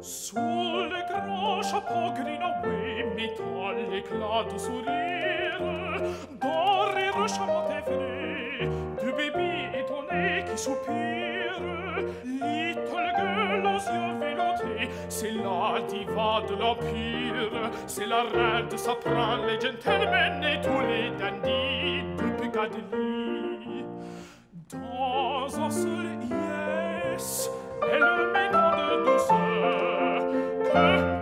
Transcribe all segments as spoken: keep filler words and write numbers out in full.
Sul gran chapeau green away, metallic la de sourire, doré rechamante effrayé, du bébé étonné qui soupire. Little girl aux yeux veloutés, c'est la diva de l'Empire, c'est la reine de Saprin, les gentlemen et tous les dandies du Piccadilly. Dans un seul yes, elle met tant de douceur.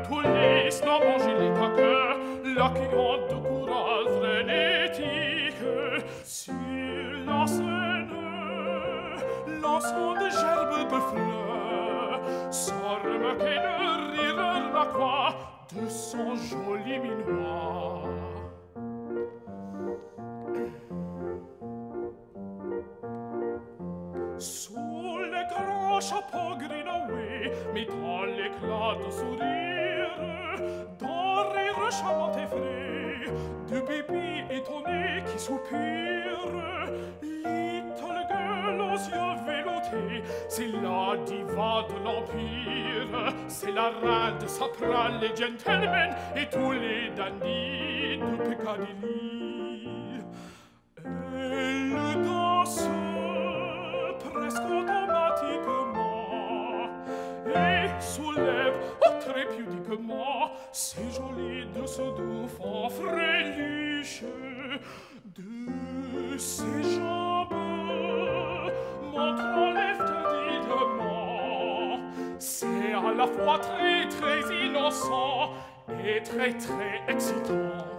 Tous les snobs en gilet à cœur, la cliente de courage frénétique. Sur la scène, lançant des gerbes de fleurs, sans remarquer le rire lacroix de son joli minois. Sous le grand chapeau grenouillé, métallique là de sourire, d'un rire charmant effrayé, du bébé étonné qui soupire. Little girl aux yeux veloutés, c'est la diva de l'Empire, c'est la reine de Saprin, les gentlemen et tous les dandies du Piccadilly. Elle danse automatiquement et soulève très pudiquement ses jolies douces dauphins fréluches de ses jambes, montrant l'effet d'élément. C'est à la fois très très innocent et très très excitant.